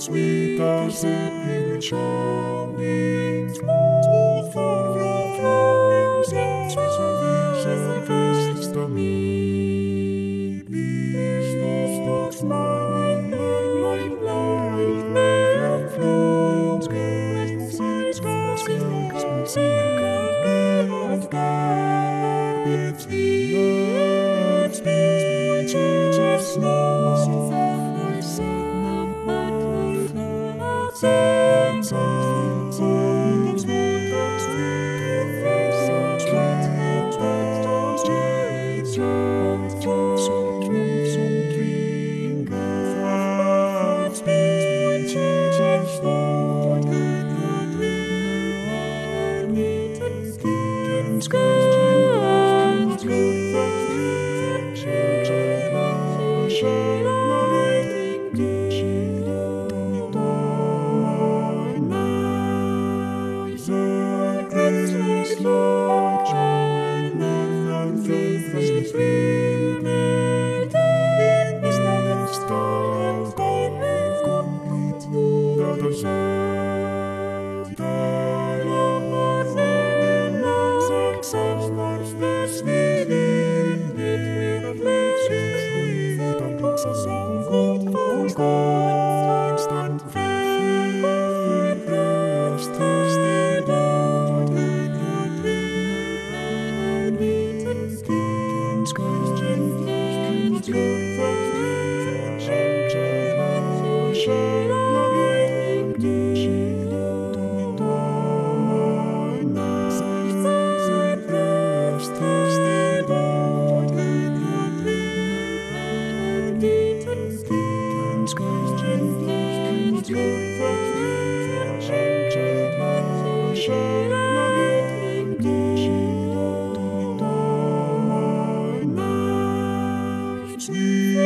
Sweet as in charming, smooth for the flowers, and sweet to me. These thoughts mine, my and flows, gains, it's and sink and